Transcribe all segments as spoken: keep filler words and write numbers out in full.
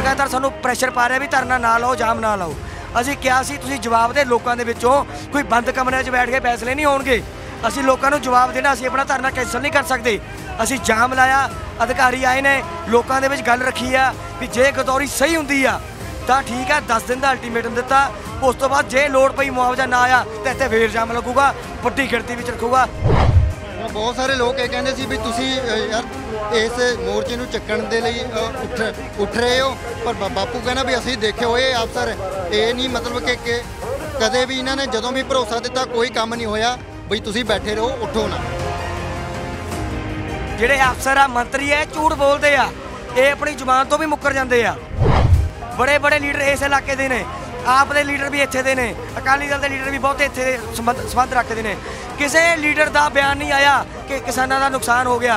लगातार सानू प्रेशर पा रहा भी धरना ना लाओ, जाम ना लाओ। असीं कहा सी तुसीं जवाब दे लोगों के विचों, कोई बंद कमरे च बैठ के फैसले नहीं होणगे। असीं लोगों नूं जवाब देना, असीं अपना धरना कैंसल नहीं कर सकते। असीं जाम लाया, अधिकारी आए ने, लोगों के विच गल रखी आ भी जे गदौरी सही हुंदी आ तां ठीक है, दस दिन का अल्टीमेटम दिता, उस तो बाद जे लोड़ पई मुआवजा ना आया तो इत्थे फिर जाम लगूगा, वड्डी गिणती विच रखूगा। बहुत सारे लोग ये कहते सी भी तुसी यार इस मोर्चे नूं चक्कण दे लई उठ उठ रहे हो, पर बापू कहना भी असीं देखे होए अफसर ये नहीं, मतलब कि के, कदे भी इन्होंने जदों भी भरोसा दिता कोई काम नहीं होया, बई तुसी बैठे रहो, उठो ना। जिहड़े अफसर आ, मंत्री है, झूठ बोलते आ, ये अपनी जुबान तो भी मुकर जाते आ। बड़े बड़े लीडर इस इलाके दे ने, आप दे लीडर भी इत्थे दे ने, अकाली दल के लीडर भी बहुते इत्थे संबंध रखते हैं। किसी लीडर का बयान नहीं आया कि किसानों का नुकसान हो गया,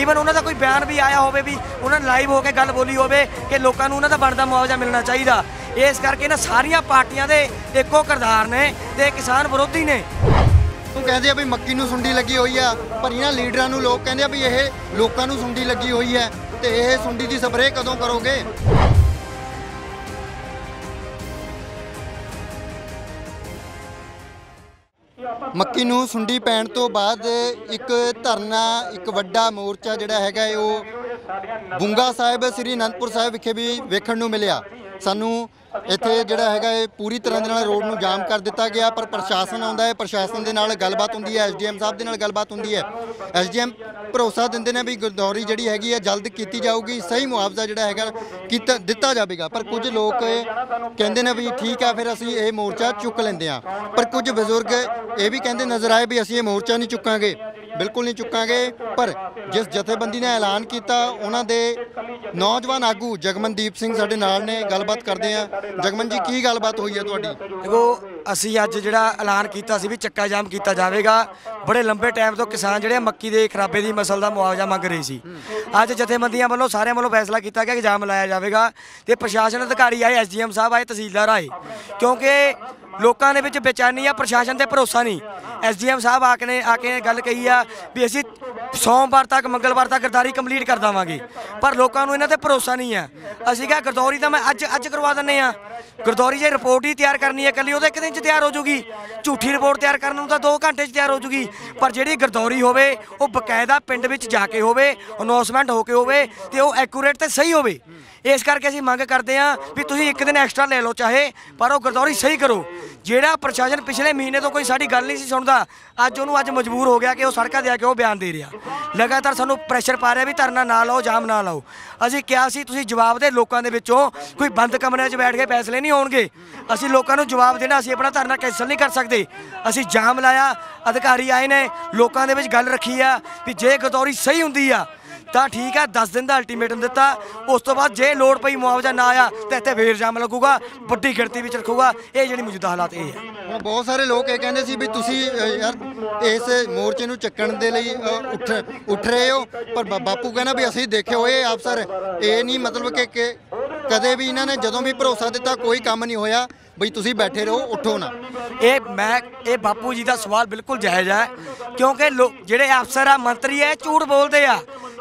ईवन उन्होंने कोई बयान भी आया हो भी उन्होंने लाइव होकर गल बोली हो कि लोगों को उन्होंने बनता मुआवजा मिलना चाहिए। इस करके ना सारिया पार्टियां दे एको किरदार ने ते किसान विरोधी ने। कहते हैं भी मक्की नूं सुंडी लगी हुई है, पर इन्हां लीडरां नूं लोग कहते हैं भी ये लोगों नूं सुंडी लगी हुई है, तो ये सुंडी की स्परे कदों करोगे? मक्की नूं सुंडी पैण तो बाद एक धरना, एक वड्डा मोर्चा जिहड़ा हैगा वो बुंगा साहिब श्री अनंदपुर साहिब विखे भी वेखण नूं मिलिया। सानू इत्थे जिहड़ा हैगा पूरी तरह दे नाल रोड नूं जाम कर दिता गया, पर प्रशासन आउंदा है, प्रशासन दे नाल गलबात हुंदी है, एस डी एम साहब दे नाल गलबात हुंदी है। एस डी एम भरोसा दिंदे ने भी गदौरी जिहड़ी हैगी है जल्द कीती जाऊगी, सही मुआवजा जिहड़ा हैगा दिता जावेगा। पर कुछ लोग कहते हैं भी ठीक है फिर असीं ये मोर्चा चुक लैंदे आ, पर कुछ बजुर्ग ये भी कहते नज़र आए भी असीं ये मोर्चा नहीं चुकांगे, बिल्कुल नहीं चुकांगे। पर जिस जथेबंदी ने ऐलान किया उन्हों दे नौजवान आगू जगमनदीप सिंह साडे नाल ने, गलबात करते हैं। जगमन जी की गलबात हुई है तुहाडी? देखो असी अज जिहड़ा ऐलान किया सी भी चक्का जाम किया जाएगा, बड़े लंबे टाइम तो किसान जिहड़े मक्की दे खराबे की मसल का मुआवजा मंग रहे सी। अज जथेबंदियां वालों सारियां वालों फैसला किया गया कि जाम लाया जाएगा, तो प्रशासन अधिकारी आए, एस डी एम साहब आए, तहसीलदार आए, क्योंकि लोगों ने विच बेचैनी आ, प्रशासन से भरोसा नहीं। एस डी एम साहब आके ने आके गल कही आ भी असी सोमवार तक मंगलवार तक गिरदारी कंप्लीट कर देवांगे, पर लोगों को इन्हां ते भरोसा नहीं है। असी क्या गिरदौरी तो मैं अज अज करवा दें, गिरदौरी जो रिपोर्ट ही तैयार करनी है कल वो तो एक दिन तैयार हो जूगी, झूठी रिपोर्ट तैयार करने तो दो घंटे तैयार हो जूगी। पर जी गिरदौरी होवे वो बकायदा पिंड में जाके होवे, अनाउंसमेंट होके होवे, तो वो एक्यूरेट तो सही होवे। इस करके असीं मंग करते हैं भी तुसीं एक दिन एक्स्ट्रा ले लो चाहे, पर वो गिरदौरी सही करो। जिहड़ा प्रशासन पिछले महीने तो कोई साडी गल नहीं सी सुणदा, अज उहनूं अज मजबूर हो गया कि वह सड़कां ते आके वह बयान दे रहा, लगातार सानूं प्रैशर पा रहा भी धरना ना लाओ, जाम ना लाओ। असीं कहा सी तुसीं जवाब दे लोकां दे विचों, कोई बंद कमरे च बैठ के फैसले नहीं होणगे। असीं लोकां नूं जवाब देना, असीं अपना धरना कैंसल नहीं कर सकदे। असीं जाम लाया, अधिकारी आए ने, लोकां दे विच गल रखी आ भी जे गदौरी सही हुंदी आ तां ठीक है, दस दिन का अल्टीमेटम दिता, उस तो बाद जे लोड़ पई मुआवजा ना आया तो इत्थे फिर जाम लगूगा, वड्डी गिणती विच रखूगा। ये जिहड़ी मौजूदा हालात ये है। बहुत सारे लोग ये कहते सी भी तुसी यार इस मोर्चे नूं चक्कण दे लई उठ उठ रहे हो, पर बापू कहना भी असीं देखे होए अफसर ये नहीं, मतलब कि के, कदे भी इन्होंने जदों भी भरोसा दिता कोई काम नहीं होया, बई तुसीं बैठे रहो, उठो ना। ये मैं ये बापू जी का सवाल बिल्कुल जायज़ है, क्योंकि लोग जिहड़े अफसर आ, मंत्री है, झूठ बोलते आ,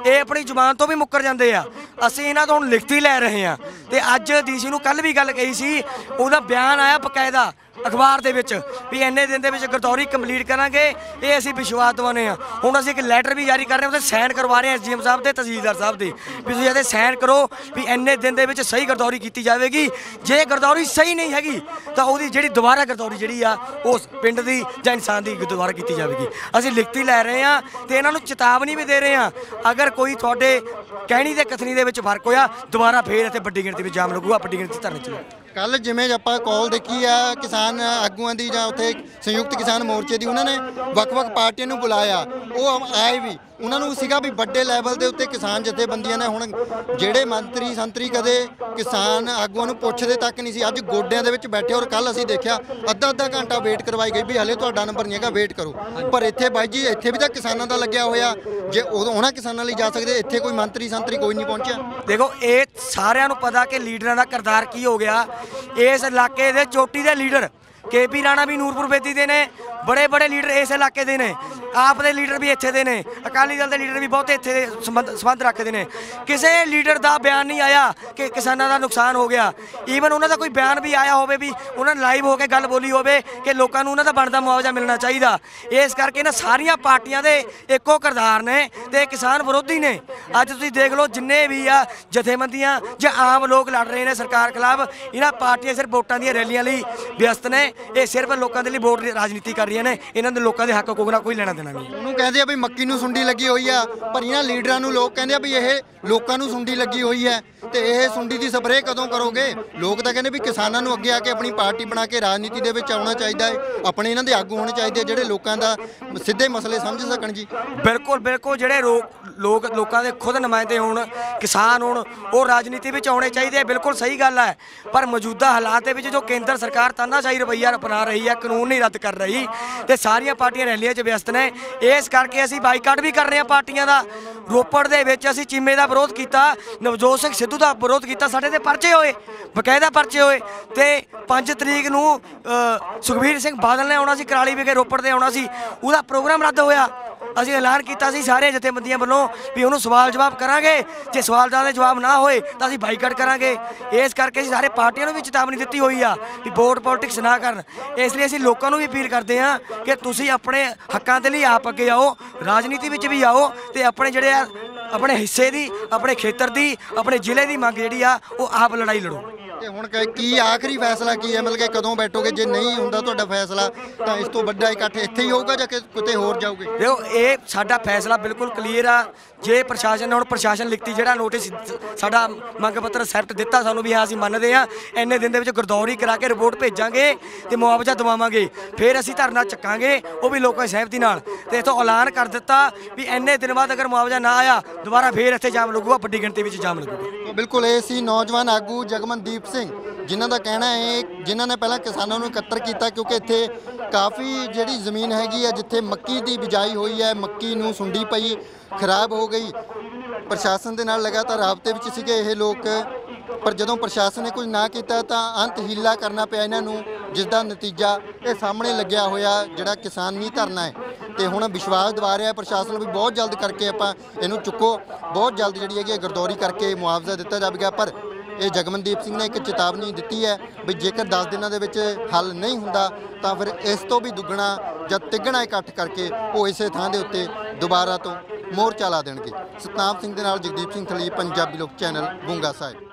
ये अपनी जुबान तो भी मुकर जाते हैं। असी इन्हों तो हम लिखती लै रहे हैं, तो अज डी सी कल भी गल कही सी, उहदा बयान आया बकायदा अखबार के भी इन्ने दिन के गिरदौरी कंप्लीट करांगे, ये असी विश्वास दवाने। हुण असी एक लैटर भी जारी कर रहे हैं, उसे सैन करवा रहे हैं एस डी एम साहब के, तहसीलदार साहब के, भी तुसीं इहदे सैन करो भी इन्ने दिन के सही गिरदौरी की जाएगी। जे गिरदौरी सही नहीं हैगी तो वो जी दोबारा गिरदौरी जी उस पिंड की जां इंसान की दोबारा की जाएगी। असी लिखती लै रहे हैं, तो इन्हों चेतावनी भी दे रहे हैं, अगर कोई थोड़े कहनी के कथनी के फर्क होया दोबारा फिर इतने वड्डी गिणती में जाम लगूगा, वड्डी गिणती धरने चलो। कल जिमें आपां कॉल देखी आ किसान आगुआं दी जां उत्थे संयुक्त किसान मोर्चे की, उन्होंने वक् वक् पार्टियां नूं बुलाया, वो आए भी, उन्होंने सीगा भी बड़े लैवल के उत्ते किसान जथेबंदियां ने हुण जेड़े मंत्री संतरी कदे किसान आगुआं नूं पुछदे तक नहीं सी, अज गोडियां दे विच बैठे। और कल असीं देखिया अद्धा अद्धा घंटा वेट करवाई गई भी हले तुहाडा नंबर नहीं हैगा, वेट करो। पर इत्थे बाई जी इत्थे भी तां किसानां दा लग्गिया होया, जे उहना किसानां लई जा सकदे, इत्थे कोई मंत्री संतरी कोई नहीं पहुंचिया। देखो ये सारिआं नूं पता कि लीडरां दा किरदार की हो गया। इस इलाके के चोटी के लीडर केपी राणा भी नूरपुर बेदी के ने, बड़े बड़े लीडर इस इलाके दे ने, आप दे लीडर भी इत्थे दे ने, अकाली दल के लीडर भी बहुत इत्थे दे संबंध रखते हैं। किसी लीडर का बयान नहीं आया कि किसानों का नुकसान हो गया, ईवन उन्होंने कोई बयान भी आया हो भी उन्होंने लाइव होकर गल बोली हो कि लोगों उन्होंने बनता मुआवजा मिलना चाहिए। इस करके इन्ह सारिया पार्टियां दे एको किरदार ने ते किसान विरोधी ने। अज तुसीं देख लो जिन्हें भी आ जथेबंदियां जे आम लोग लड़ रहे हैं सरकार खिलाफ, इन्ह पार्टियां सिर्फ वोटां दी रैलियां लई व्यस्त ने, ये सिर्फ लोगों के लिए वोट राजनीति कर रही ने, इन्होंने लोगों के हक को ना कोई लेना देना नहीं। उन्होंने कहते भी मक्की नूं सुंडी लगी हुई है, पर इन्ह लीडरां नूं लोग कहते भी ये लोगों नूं सुंडी लगी हुई है, तो यह सुंडी की स्परे कदों करोगे? लोग तो कहते भी किसानों को अगे आके अपनी पार्टी बना के राजनीति के विच आउणा चाहीदा है, अपने इन्हां दे आगू होणे चाहीदे आ जिहड़े लोगों का सीधे मसले समझ सकण जी। बिल्कुल बिल्कुल, जिहड़े लोग लोगों के खुद नुमाइंदे होण, किसान होण, वो राजनीति में आने चाहिए, बिल्कुल सही गल है। पर मौजूदा हालात के जो केंद्र सरकार तानाशाही रवैया अपना रही है, कानून नहीं रद्द कर रही, तो सारिया पार्टियां रैलियां च व्यस्त ने। इस करके असी बाईकाट भी कर रहे हैं पार्टियां का। रोपड़ दे विच असी चीमे का विरोध किया, नवजोत सिंह सिद्धू का विरोध किया, साढ़े ते परचे होए, बकायदा परचे होए। तो पाँच तरीक नूं सुखबीर सिंह बादल ने आना सी कराली विखे, रोपड़ से आना सी, उसका प्रोग्राम रद्द होया। असी ऐलान किया सारे जथेबंदियों वालों भी उन्होंने सवाल जवाब करांगे, जे सवाल का जवाब ना होए तो असी बाईकाट करांगे। इस करके सारे पार्टियों को भी चेतावनी दी हुई है कि वोट पॉलिटिक्स ना कर, इसलिए असी लोगों को भी अपील करते हैं कि तुसी अपने हकों के लिए आप अगे आओ, राजनीति में भी आओ, तो अपने जोड़े अपने हिस्से की, अपने खेत्र की, अपने जिले की मंग जी आप लड़ाई लड़ो। हुण की आखिरी फैसला की है, मतलब कि कदों बैठोगे? जे नहीं हुंदा तुहाडा फैसला तो इस तो वड्डा इकट्ठ इत्थे ही होगा जां किते होर जाओगे? देखो ये साडा फैसला बिल्कुल क्लीयर आ। जे प्रशासन ने हुण प्रशासन लिखती जिहड़ा नोटिस साडा मंग पत्र एक्सेप्ट दिता सानूं भी हाँ असीं मनदे आ, इन्ने दिन दे विच गरदौरी करा के रिपोर्ट भेजांगे ते मुआवजा दवावांगे, फिर असीं धरना चक्कांगे, वो भी लोकां दी सहमति नाल। ते इत्थों ऐलान कर दिता भी इन्ने दिन बाद अगर मुआवजा ना आया दोबारा फिर इत्थे जाम लगूगा, वड्डी गिणती विच जाम लगूगा। बिल्कुल ये सी नौजवान आगू जगमनदीप सिंह, जिन्हों का कहना है जिन्हों ने पहला किसानों को इकट्ठा किया, क्योंकि इत्थे काफ़ी जी जमीन हैगी है जिथे मक्की की बिजाई हुई है, मक्की नूं सुंडी पई, खराब हो गई। प्रशासन के नाल लगातार राबते विच सीगे ये लोग, पर जदों प्रशासन ने कुछ ना किया तो अंत हीला करना पिया इन्हों, जिसका नतीजा ये सामने लग्या होया जिहड़ा किसान नहीं धरना है। तो हुण विश्वास दिवा रहा प्रशासन भी बहुत जल्द करके आपां इहनूं चुको, बहुत जल्द जिहड़ी हैगी गिरदौरी करके मुआवजा दिता जाएगा। पर ये जगमनदीप सिंह ने एक चेतावनी दी है भी जेकर दस दिनों के हल नहीं हुंदा तो फिर इस तो भी दुगना या तिगना इकट्ठ करके वो इसे थां दे उत्ते दोबारा तो मोर्चा ला देणगे। सतपंथ सिंह दे नाल जगदीप सिंह थली, पंजाबी लोक चैनल, गूंगा साहिब।